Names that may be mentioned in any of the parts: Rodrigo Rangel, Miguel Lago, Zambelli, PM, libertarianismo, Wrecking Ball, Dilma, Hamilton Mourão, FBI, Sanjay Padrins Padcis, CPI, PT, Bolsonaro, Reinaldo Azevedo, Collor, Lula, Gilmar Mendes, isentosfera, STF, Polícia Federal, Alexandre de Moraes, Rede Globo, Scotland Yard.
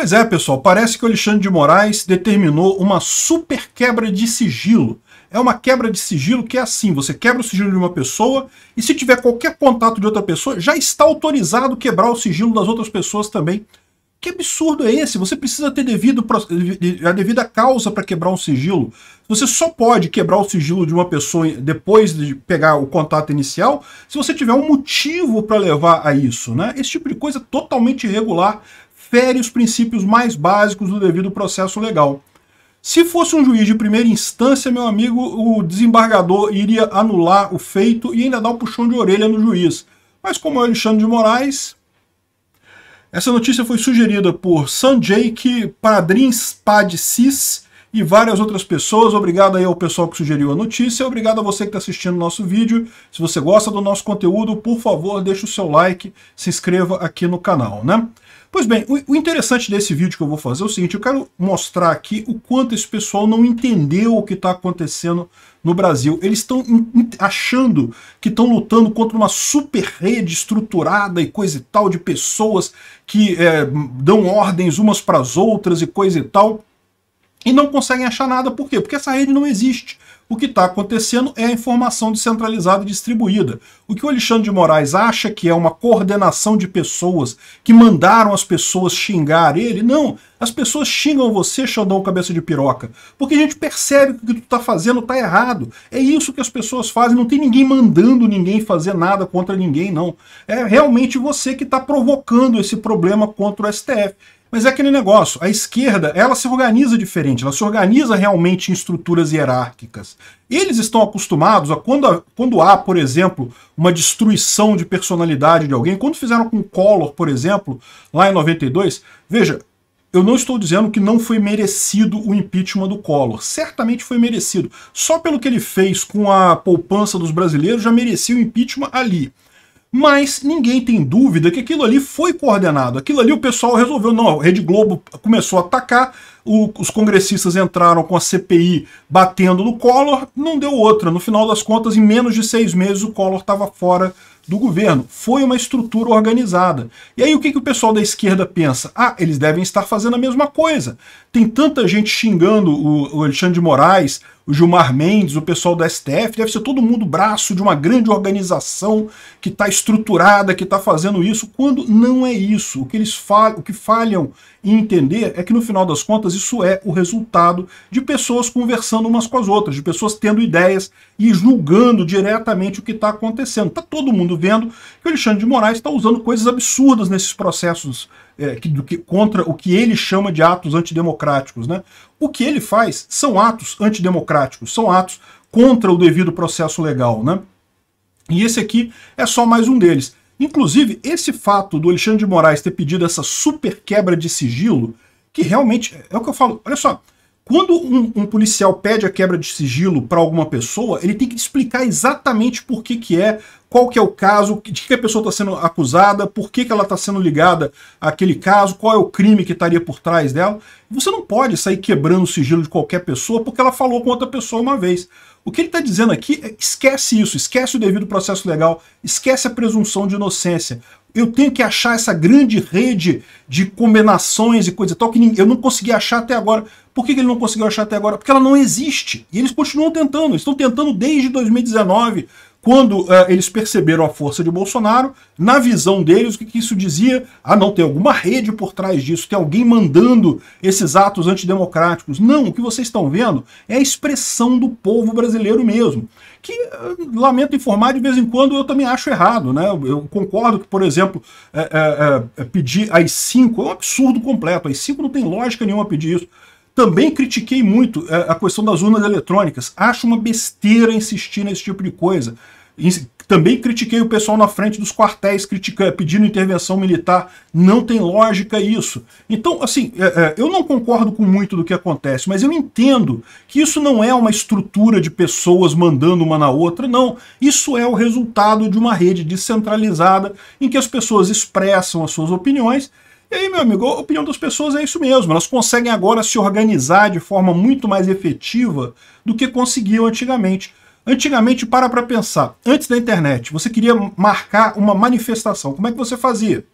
Pois é, pessoal, parece que o Alexandre de Moraes determinou uma super quebra de sigilo. É uma quebra de sigilo que é assim, você quebra o sigilo de uma pessoa e se tiver qualquer contato de outra pessoa, já está autorizado quebrar o sigilo das outras pessoas também. Que absurdo é esse? Você precisa ter a devida causa para quebrar um sigilo. Você só pode quebrar o sigilo de uma pessoa depois de pegar o contato inicial se você tiver um motivo para levar a isso, né? Esse tipo de coisa é totalmente irregular, fere os princípios mais básicos do devido processo legal. Se fosse um juiz de primeira instância, meu amigo, o desembargador iria anular o feito e ainda dar um puxão de orelha no juiz. Mas como é o Alexandre de Moraes... Essa notícia foi sugerida por Sanjay Padrins Padcis e várias outras pessoas. Obrigado aí ao pessoal que sugeriu a notícia. Obrigado a você que está assistindo o nosso vídeo. Se você gosta do nosso conteúdo, por favor, deixe o seu like, se inscreva aqui no canal, né? Pois bem, o interessante desse vídeo que eu vou fazer é o seguinte, eu quero mostrar aqui o quanto esse pessoal não entendeu o que está acontecendo no Brasil. Eles estão achando que estão lutando contra uma super rede estruturada e coisa e tal, de pessoas que dão ordens umas para as outras e coisa e tal, e não conseguem achar nada. Por quê? Porque essa rede não existe. O que está acontecendo é a informação descentralizada e distribuída. O que o Alexandre de Moraes acha que é uma coordenação de pessoas que mandaram as pessoas xingar ele? Não, as pessoas xingam você, Xandão Cabeça de Piroca, porque a gente percebe que o que tu está fazendo está errado. É isso que as pessoas fazem, não tem ninguém mandando ninguém fazer nada contra ninguém, não. É realmente você que está provocando esse problema contra o STF. Mas é aquele negócio, a esquerda, ela se organiza diferente, ela se organiza realmente em estruturas hierárquicas. Eles estão acostumados a quando há, por exemplo, uma destruição de personalidade de alguém, quando fizeram com Collor, por exemplo, lá em 92, veja, eu não estou dizendo que não foi merecido o impeachment do Collor. Certamente foi merecido. Só pelo que ele fez com a poupança dos brasileiros já merecia o impeachment ali. Mas ninguém tem dúvida que aquilo ali foi coordenado. Aquilo ali o pessoal resolveu. Não, a Rede Globo começou a atacar, os congressistas entraram com a CPI batendo no Collor, não deu outra. No final das contas, em menos de 6 meses, o Collor estava fora do governo. Foi uma estrutura organizada. E aí o que o pessoal da esquerda pensa? Ah, eles devem estar fazendo a mesma coisa. Tem tanta gente xingando o Alexandre de Moraes, o Gilmar Mendes, o pessoal da STF, deve ser todo mundo braço de uma grande organização que está estruturada, que está fazendo isso, quando não é isso. O que falham em entender é que, no final das contas, isso é o resultado de pessoas conversando umas com as outras, de pessoas tendo ideias e julgando diretamente o que está acontecendo. Está todo mundo vendo que o Alexandre de Moraes está usando coisas absurdas nesses processos contra o que ele chama de atos antidemocráticos, né? O que ele faz são atos antidemocráticos, são atos contra o devido processo legal, né? E esse aqui é só mais um deles. Inclusive, esse fato do Alexandre de Moraes ter pedido essa super quebra de sigilo, que realmente é o que eu falo, olha só, quando um policial pede a quebra de sigilo para alguma pessoa, ele tem que explicar exatamente por que é, qual que é o caso, de que a pessoa está sendo acusada, por que ela está sendo ligada àquele caso, qual é o crime que estaria por trás dela. Você não pode sair quebrando o sigilo de qualquer pessoa porque ela falou com outra pessoa uma vez. O que ele está dizendo aqui é, esquece isso, esquece o devido processo legal, esquece a presunção de inocência. Eu tenho que achar essa grande rede de combinações e coisa e tal que eu não consegui achar até agora. Por que ele não conseguiu achar até agora? Porque ela não existe. E eles continuam tentando. Eles estão tentando desde 2019, quando eles perceberam a força de Bolsonaro. Na visão deles, o que isso dizia? Ah, não, tem alguma rede por trás disso, tem alguém mandando esses atos antidemocráticos. Não, o que vocês estão vendo é a expressão do povo brasileiro mesmo, que, lamento informar, de vez em quando eu também acho errado, né? Eu concordo que, por exemplo, pedir às 5 é um absurdo completo, às 5 não tem lógica nenhuma pedir isso. Também critiquei muito a questão das urnas eletrônicas. Acho uma besteira insistir nesse tipo de coisa. Também critiquei o pessoal na frente dos quartéis pedindo intervenção militar. Não tem lógica isso. Então, assim, eu não concordo com muito do que acontece, mas eu entendo que isso não é uma estrutura de pessoas mandando uma na outra, não. Isso é o resultado de uma rede descentralizada em que as pessoas expressam as suas opiniões. E aí, meu amigo, a opinião das pessoas é isso mesmo. Elas conseguem agora se organizar de forma muito mais efetiva do que conseguiam antigamente. Antigamente, para pensar, antes da internet, você queria marcar uma manifestação. Como é que você fazia?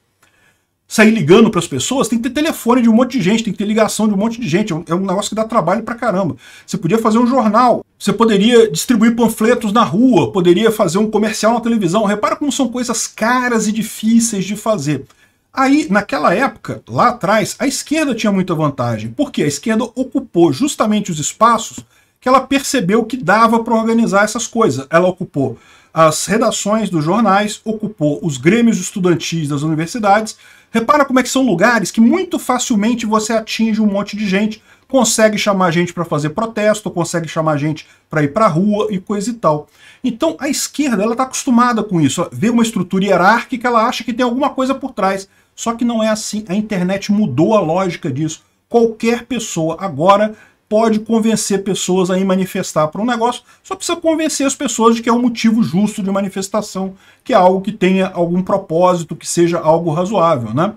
sair ligando para as pessoas, tem que ter telefone de um monte de gente, tem que ter ligação de um monte de gente. É um negócio que dá trabalho para caramba. Você podia fazer um jornal, você poderia distribuir panfletos na rua, poderia fazer um comercial na televisão. Repara como são coisas caras e difíceis de fazer. Aí, naquela época, lá atrás, a esquerda tinha muita vantagem, porque a esquerda ocupou justamente os espaços que ela percebeu que dava para organizar essas coisas. Ela ocupou as redações dos jornais, ocupou os grêmios estudantis das universidades. Repara como é que são lugares que muito facilmente você atinge um monte de gente, consegue chamar gente para fazer protesto, consegue chamar gente para ir para a rua e coisa e tal. Então a esquerda está acostumada com isso, vê uma estrutura hierárquica, ela acha que tem alguma coisa por trás. Só que não é assim, a internet mudou a lógica disso. Qualquer pessoa agora pode convencer pessoas a ir manifestar por um negócio, só precisa convencer as pessoas de que é um motivo justo de manifestação, que é algo que tenha algum propósito, que seja algo razoável, né?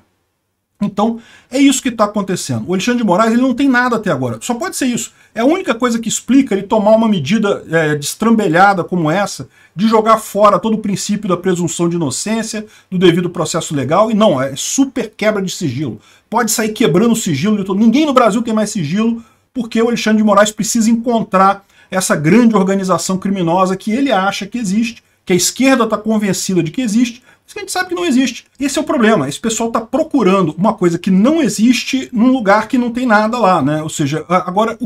Então, é isso que está acontecendo. O Alexandre de Moraes, ele não tem nada até agora, só pode ser isso. É a única coisa que explica ele tomar uma medida destrambelhada como essa, de jogar fora todo o princípio da presunção de inocência, do devido processo legal, e não, é super quebra de sigilo. Pode sair quebrando o sigilo de todo mundo. Ninguém no Brasil tem mais sigilo, porque o Alexandre de Moraes precisa encontrar essa grande organização criminosa que ele acha que existe, que a esquerda está convencida de que existe, mas que a gente sabe que não existe. Esse é o problema, esse pessoal está procurando uma coisa que não existe num lugar que não tem nada lá, né? Ou seja, agora,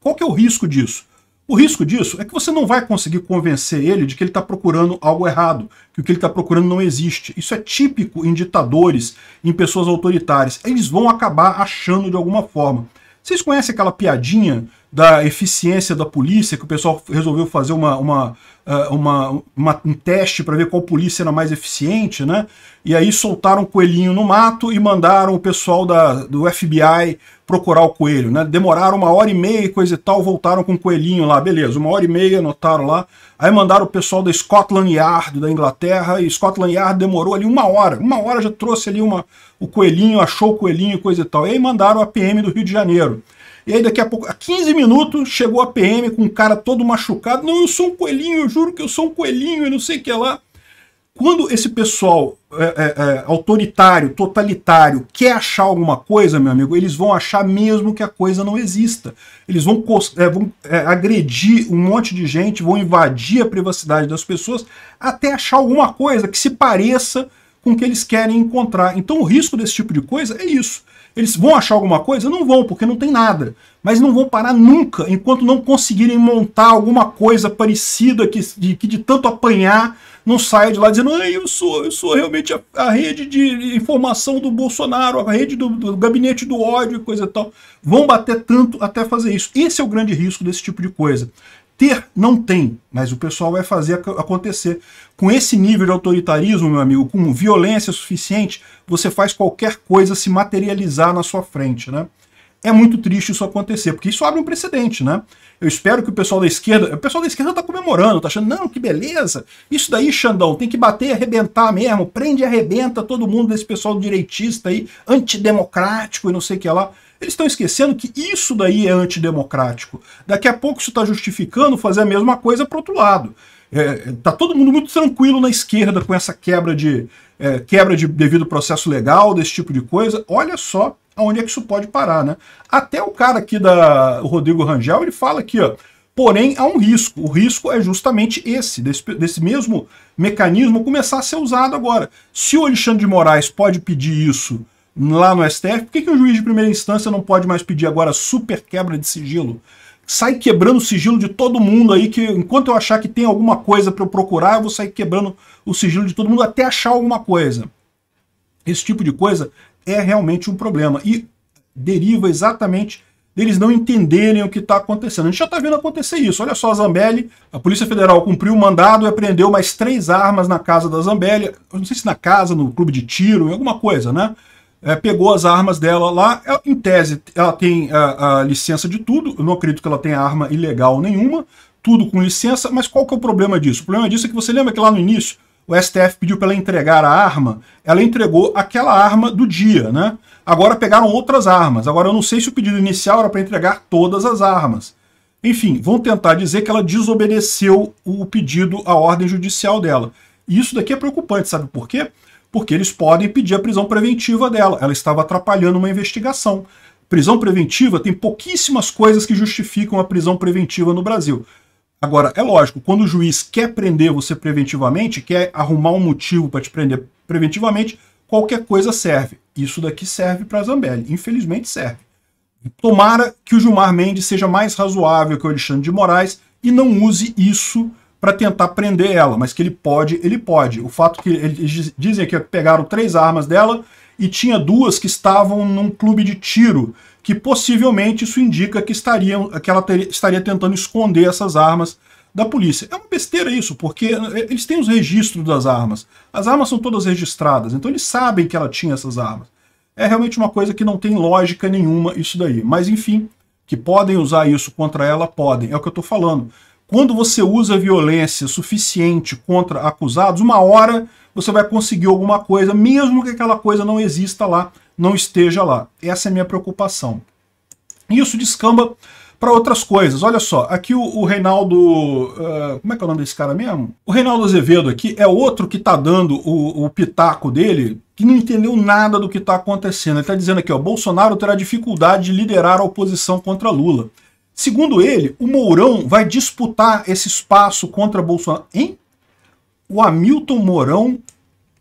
qual que é o risco disso? O risco disso é que você não vai conseguir convencer ele de que ele está procurando algo errado, que o que ele está procurando não existe. Isso é típico em ditadores, em pessoas autoritárias. Eles vão acabar achando de alguma forma. Vocês conhecem aquela piadinha da eficiência da polícia, que o pessoal resolveu fazer um teste para ver qual polícia era mais eficiente, né? E aí soltaram o coelhinho no mato e mandaram o pessoal do FBI procurar o coelho, né? Demoraram 1h30 e coisa e tal, voltaram com o coelhinho lá, beleza, 1h30 anotaram lá, aí mandaram o pessoal da Scotland Yard da Inglaterra, e Scotland Yard demorou ali 1 hora já trouxe ali o coelhinho, achou o coelhinho e coisa e tal, e aí mandaram a PM do Rio de Janeiro. E aí daqui a pouco, a 15 minutos, chegou a PM com um cara todo machucado. Não, eu sou um coelhinho, eu juro que eu sou um coelhinho, eu não sei o que é lá. Quando esse pessoal autoritário, totalitário, quer achar alguma coisa, meu amigo, eles vão achar mesmo que a coisa não exista. Eles vão agredir um monte de gente, vão invadir a privacidade das pessoas até achar alguma coisa que se pareça com o que eles querem encontrar. Então o risco desse tipo de coisa é isso. Eles vão achar alguma coisa? Não vão, porque não tem nada. Mas não vão parar nunca, enquanto não conseguirem montar alguma coisa parecida que de tanto apanhar, não saia de lá dizendo, eu sou realmente a rede de informação do Bolsonaro, a rede do gabinete do ódio e coisa e tal. Vão bater tanto até fazer isso. Esse é o grande risco desse tipo de coisa. Ter, não tem, mas o pessoal vai fazer acontecer. Com esse nível de autoritarismo, meu amigo, com violência suficiente, você faz qualquer coisa se materializar na sua frente, né? É muito triste isso acontecer, porque isso abre um precedente, né? Eu espero que o pessoal da esquerda tá comemorando, tá achando, não, que beleza, isso daí, Xandão, tem que bater e arrebentar mesmo, prende e arrebenta todo mundo desse pessoal direitista aí, antidemocrático e não sei o que lá. Eles estão esquecendo que isso daí é antidemocrático. Daqui a pouco isso está justificando fazer a mesma coisa para o outro lado. Tá todo mundo muito tranquilo na esquerda com essa quebra de devido processo legal, desse tipo de coisa. Olha só aonde é que isso pode parar, né? Até o cara aqui, o Rodrigo Rangel, ele fala aqui, ó, porém há um risco. O risco é justamente esse, desse mesmo mecanismo começar a ser usado agora. Se o Alexandre de Moraes pode pedir isso lá no STF, por que o juiz de primeira instância não pode mais pedir agora super quebra de sigilo? Sai quebrando o sigilo de todo mundo aí, que enquanto eu achar que tem alguma coisa para eu procurar, eu vou sair quebrando o sigilo de todo mundo até achar alguma coisa. Esse tipo de coisa é realmente um problema e deriva exatamente deles não entenderem o que está acontecendo. A gente já está vendo acontecer isso. Olha só, a Zambelli, a Polícia Federal cumpriu o mandado e apreendeu mais 3 armas na casa da Zambelli, não sei se na casa, no clube de tiro, em alguma coisa, né? Pegou as armas dela lá, em tese ela tem a licença de tudo, eu não acredito que ela tenha arma ilegal nenhuma, tudo com licença, mas qual que é o problema disso? O problema disso é que você lembra que lá no início o STF pediu para ela entregar a arma, ela entregou aquela arma do dia, né? Agora pegaram outras armas, agora eu não sei se o pedido inicial era para entregar todas as armas. Enfim, vão tentar dizer que ela desobedeceu o pedido, a ordem judicial dela. E isso daqui é preocupante, sabe por quê? porque eles podem pedir a prisão preventiva dela. Ela estava atrapalhando uma investigação. Prisão preventiva, tem pouquíssimas coisas que justificam a prisão preventiva no Brasil. Agora, é lógico, quando o juiz quer prender você preventivamente, quer arrumar um motivo para te prender preventivamente, qualquer coisa serve. Isso daqui serve para Zambelli, infelizmente serve. Tomara que o Gilmar Mendes seja mais razoável que o Alexandre de Moraes e não use isso para tentar prender ela, mas que ele pode, ele pode. O fato que eles dizem aqui é que pegaram 3 armas dela e tinha 2 que estavam num clube de tiro, que possivelmente isso indica que, ela estaria tentando esconder essas armas da polícia. É uma besteira isso, porque eles têm os registros das armas. As armas são todas registradas, então eles sabem que ela tinha essas armas. É realmente uma coisa que não tem lógica nenhuma isso daí. Mas enfim, que podem usar isso contra ela, podem. É o que eu estou falando. Quando você usa violência suficiente contra acusados, uma hora você vai conseguir alguma coisa, mesmo que aquela coisa não exista lá, não esteja lá. Essa é a minha preocupação. E isso descamba para outras coisas. Olha só, aqui o Reinaldo... como é que é o nome desse cara mesmo? O Reinaldo Azevedo aqui é outro que está dando o pitaco dele, que não entendeu nada do que está acontecendo. Ele está dizendo aqui, ó, Bolsonaro terá dificuldade de liderar a oposição contra Lula. Segundo ele, o Mourão vai disputar esse espaço contra Bolsonaro. Hein? O Hamilton Mourão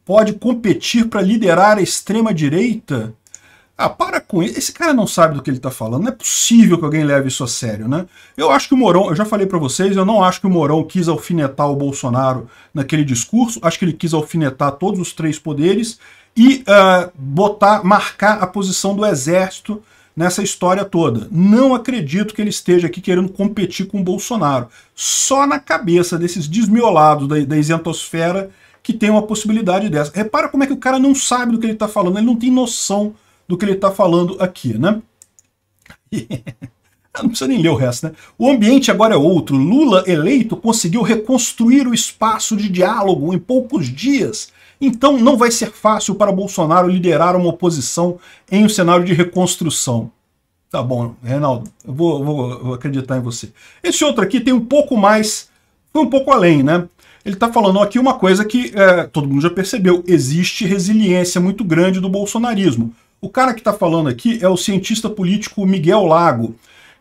pode competir para liderar a extrema-direita? Ah, para com isso. Esse cara não sabe do que ele está falando. Não é possível que alguém leve isso a sério, né? Eu acho que o Mourão, eu já falei para vocês, eu não acho que o Mourão quis alfinetar o Bolsonaro naquele discurso. Acho que ele quis alfinetar todos os 3 poderes e marcar a posição do Exército nessa história toda. Não acredito que ele esteja aqui querendo competir com o Bolsonaro. Só na cabeça desses desmiolados da isentosfera que tem uma possibilidade dessa. Repara como é que o cara não sabe do que ele está falando, ele não tem noção do que ele está falando aqui, né? Não precisa nem ler o resto, né? O ambiente agora é outro. Lula eleito conseguiu reconstruir o espaço de diálogo em poucos dias. Então não vai ser fácil para Bolsonaro liderar uma oposição em um cenário de reconstrução. Tá bom, Reinaldo, eu vou acreditar em você. Esse outro aqui tem um pouco mais, foi um pouco além, né? Ele está falando aqui uma coisa que todo mundo já percebeu. Existe resiliência muito grande do bolsonarismo. O cara que está falando aqui é o cientista político Miguel Lago,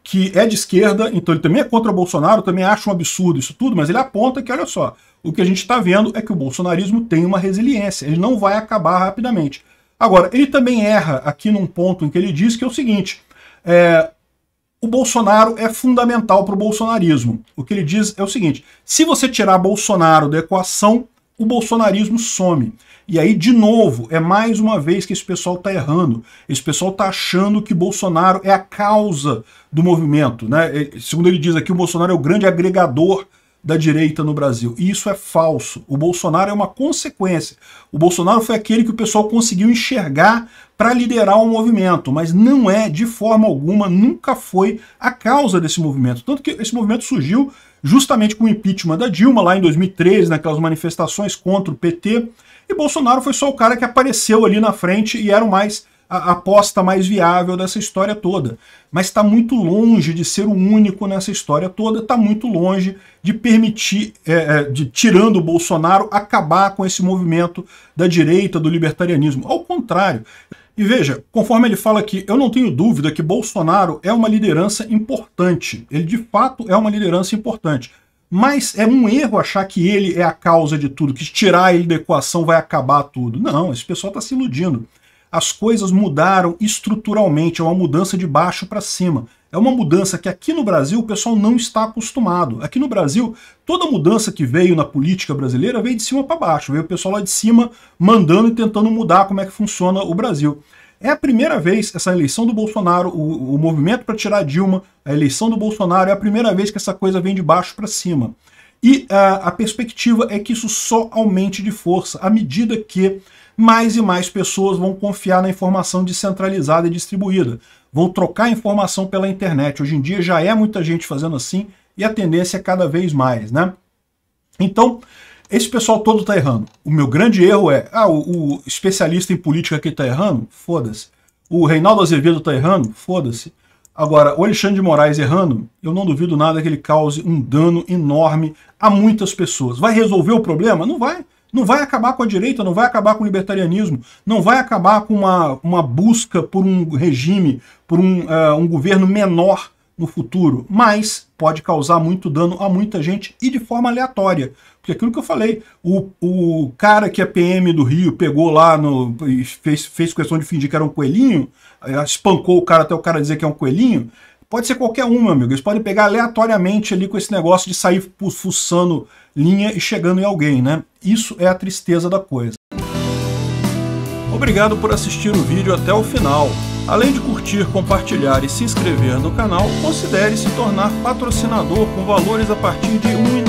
que é de esquerda, então ele também é contra o Bolsonaro, também acha um absurdo isso tudo, mas ele aponta que, olha só, o que a gente está vendo é que o bolsonarismo tem uma resiliência, ele não vai acabar rapidamente. Agora, ele também erra aqui num ponto em que ele diz que é o seguinte, o Bolsonaro é fundamental para o bolsonarismo. O que ele diz é o seguinte, se você tirar Bolsonaro da equação, o bolsonarismo some. E aí, de novo, é mais uma vez que esse pessoal está errando. Esse pessoal está achando que Bolsonaro é a causa do movimento, né? Segundo ele diz aqui, o Bolsonaro é o grande agregador da direita no Brasil. E isso é falso. O Bolsonaro é uma consequência. O Bolsonaro foi aquele que o pessoal conseguiu enxergar para liderar o movimento, mas não é, de forma alguma, nunca foi a causa desse movimento. Tanto que esse movimento surgiu justamente com o impeachment da Dilma, lá em 2013, naquelas manifestações contra o PT, e Bolsonaro foi só o cara que apareceu ali na frente e era o mais... a aposta mais viável dessa história toda. Mas está muito longe de ser o único nessa história toda, está muito longe de permitir, tirando o Bolsonaro, acabar com esse movimento da direita, do libertarianismo. Ao contrário. E veja, conforme ele fala aqui, eu não tenho dúvida que Bolsonaro é uma liderança importante. Ele, de fato, é uma liderança importante. Mas é um erro achar que ele é a causa de tudo, que tirar ele da equação vai acabar tudo. Não, esse pessoal está se iludindo. As coisas mudaram estruturalmente, é uma mudança de baixo para cima. É uma mudança que aqui no Brasil o pessoal não está acostumado. Aqui no Brasil, toda mudança que veio na política brasileira veio de cima para baixo. Veio o pessoal lá de cima mandando e tentando mudar como é que funciona o Brasil. É a primeira vez, essa eleição do Bolsonaro, o movimento para tirar a Dilma, a eleição do Bolsonaro, é a primeira vez que essa coisa vem de baixo para cima. E a perspectiva é que isso só aumente de força à medida que mais e mais pessoas vão confiar na informação descentralizada e distribuída, vão trocar informação pela internet. Hoje em dia já é muita gente fazendo assim e a tendência é cada vez mais, né? Então, esse pessoal todo está errando. O meu grande erro é, o especialista em política aqui está errando? Foda-se. O Reinaldo Azevedo está errando? Foda-se. Agora, o Alexandre de Moraes errando, eu não duvido nada que ele cause um dano enorme a muitas pessoas. Vai resolver o problema? Não vai. Não vai acabar com a direita, não vai acabar com o libertarianismo, não vai acabar com uma busca por um regime, por um governo menor no futuro, mas pode causar muito dano a muita gente e de forma aleatória. Porque aquilo que eu falei, o cara que é PM do Rio pegou lá e fez questão de fingir que era um coelhinho, espancou o cara até o cara dizer que é um coelhinho, pode ser qualquer um, meu amigo. Eles podem pegar aleatoriamente ali com esse negócio de sair fuçando linha e chegando em alguém, né? Isso é a tristeza da coisa. Obrigado por assistir o vídeo até o final. Além de curtir, compartilhar e se inscrever no canal, considere se tornar patrocinador com valores a partir de R$ 1,99.